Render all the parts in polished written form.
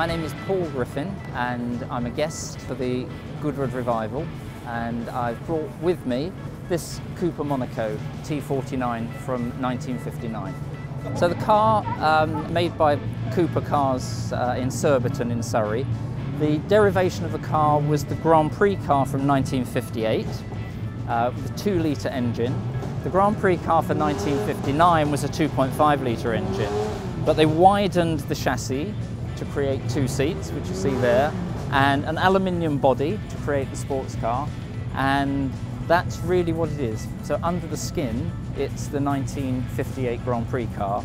My name is Paul Griffin and I'm a guest for the Goodwood Revival, and I've brought with me this Cooper Monaco T49 from 1959. So the car made by Cooper Cars in Surbiton in Surrey. The derivation of the car was the Grand Prix car from 1958 with a 2-litre engine. The Grand Prix car for 1959 was a 2.5-litre engine, but they widened the chassis to create 2 seats, which you see there, and an aluminium body to create the sports car, and that's really what it is. So under the skin, it's the 1958 Grand Prix car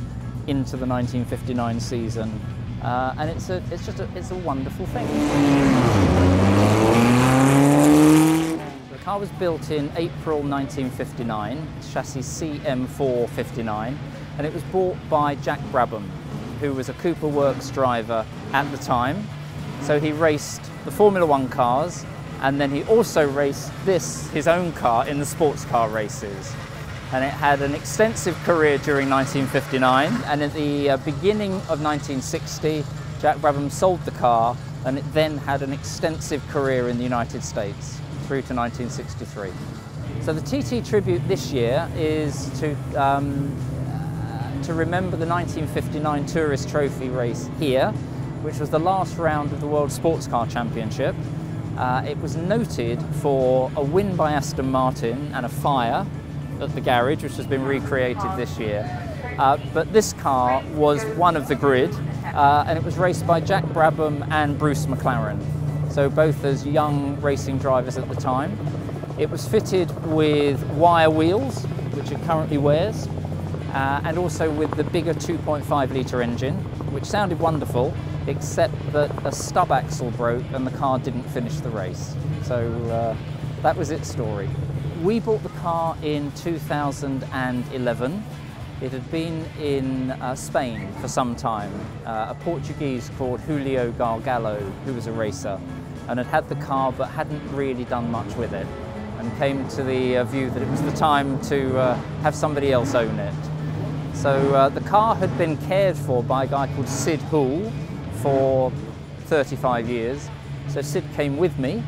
into the 1959 season, and it's a wonderful thing. The car was built in April 1959, chassis CM459, and it was bought by Jack Brabham, who was a Cooper Works driver at the time. So he raced the Formula One cars, and then he also raced this, his own car, in the sports car races. And it had an extensive career during 1959, and at the beginning of 1960, Jack Brabham sold the car, and it then had an extensive career in the United States through to 1963. So the TT tribute this year is to remember the 1959 Tourist Trophy race here, which was the last round of the World Sports Car Championship. It was noted for a win by Aston Martin and a fire at the garage, which has been recreated this year. But this car was one of the grid, and it was raced by Jack Brabham and Bruce McLaren, so both as young racing drivers at the time. It was fitted with wire wheels, which it currently wears, and also with the bigger 2.5-litre engine, which sounded wonderful, except that a stub axle broke and the car didn't finish the race. So that was its story. We bought the car in 2011. It had been in Spain for some time. A Portuguese called Julio Gargallo, who was a racer, and had had the car but hadn't really done much with it, and came to the view that it was the time to have somebody else own it. So the car had been cared for by a guy called Sid Hull for 35 years. So Sid came with me,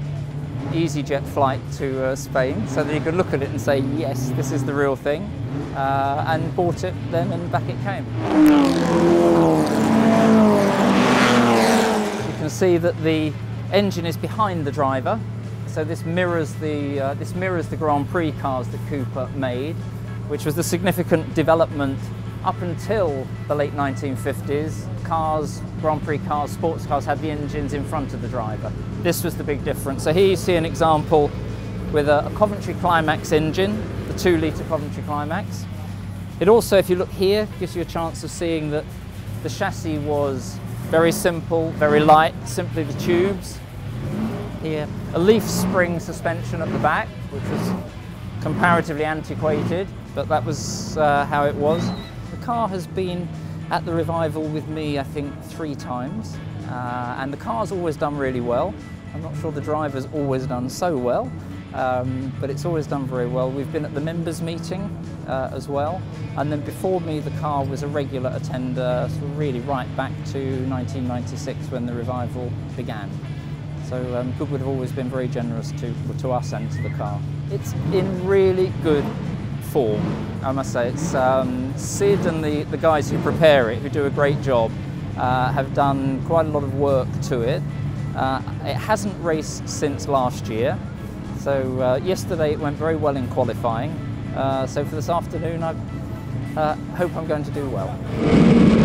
EasyJet flight to Spain, so that he could look at it and say, yes, this is the real thing, and bought it then, and back it came. You can see that the engine is behind the driver, so this mirrors the Grand Prix cars that Cooper made, which was the significant development up until the late 1950s. Cars, Grand Prix cars, sports cars had the engines in front of the driver. This was the big difference. So here you see an example with a Coventry Climax engine, the 2-litre Coventry Climax. It also, if you look here, gives you a chance of seeing that the chassis was very simple, very light, simply the tubes. Here, a leaf spring suspension at the back, which was comparatively antiquated, but that was how it was. The car has been at the Revival with me, I think, 3 times, and the car's always done really well. I'm not sure the driver's always done so well, but it's always done very well. We've been at the members' meeting as well, and then before me the car was a regular attender, so really right back to 1996 when the Revival began. So Goodwood have always been very generous to us and to the car. It's in really good form, I must say. It's Sid and the guys who prepare it, who do a great job, have done quite a lot of work to it. It hasn't raced since last year, so yesterday it went very well in qualifying. So for this afternoon, I hope I'm going to do well.